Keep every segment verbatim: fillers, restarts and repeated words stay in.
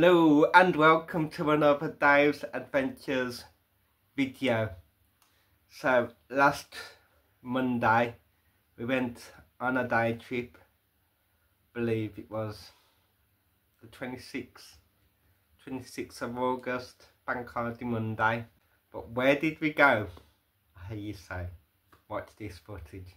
Hello and welcome to another Dave's Adventures video. So last Monday we went on a day trip, I believe it was the twenty-sixth of August, Bank Holiday Monday. But where did we go? I hear you say, watch this footage.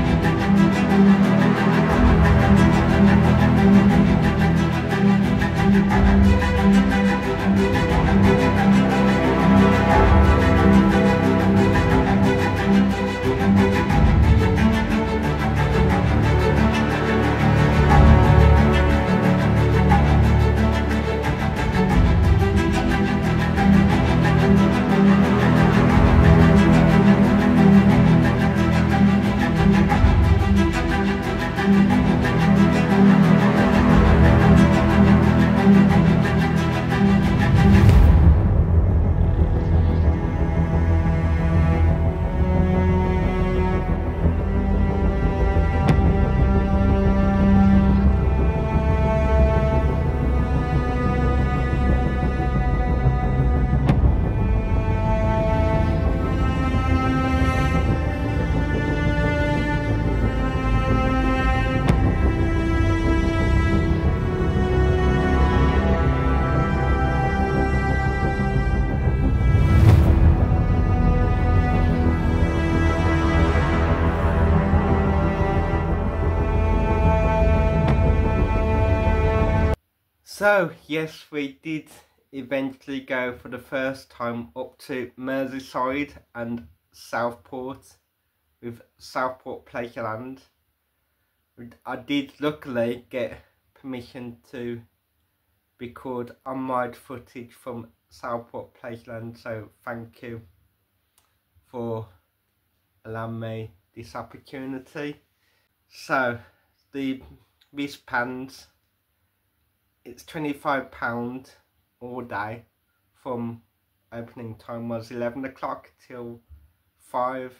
So yes, we did eventually go for the first time up to Merseyside and Southport with Southport Pleasureland. I did luckily get permission to record unmade footage from Southport Pleasureland, so thank you for allowing me this opportunity. So the wristbands, it's twenty-five pounds all day. From opening time was eleven o'clock till five.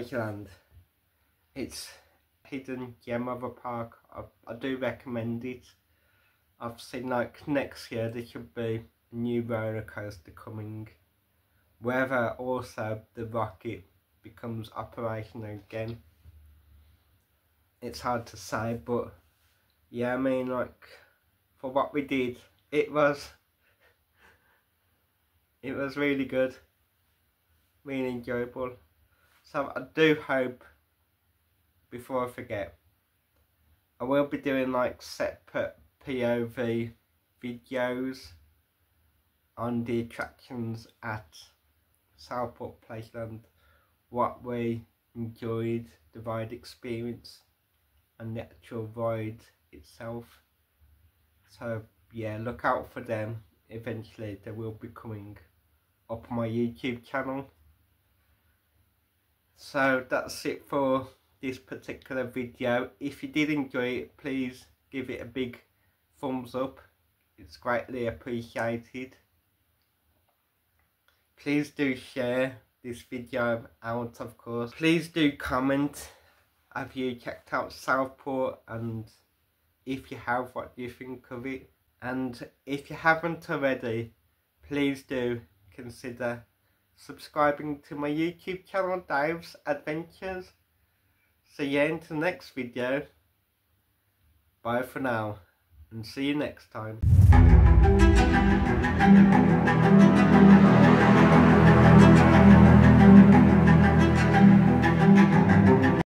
Pleasureland. It's a hidden gem of a park. I, I do recommend it. I've seen like next year there should be a new roller coaster coming. Whether also the rocket becomes operational again, it's hard to say, but yeah, I mean, like, for what we did, it was it was really good, really enjoyable. So I do hope, before I forget, I will be doing like separate P O V videos on the attractions at Southport Pleasureland, what we enjoyed, the ride experience and the actual ride itself. So yeah, look out for them. Eventually they will be coming up my YouTube channel. So that's it for this particular video. If you did enjoy it, please give it a big thumbs up. It's greatly appreciated. Please do share this video out, of course. Please do comment, have you checked out Southport, and if you have, what do you think of it? And if you haven't already, please do consider subscribing to my YouTube channel, Dave's Adventures. So yeah, until next video, bye for now, and see you next time.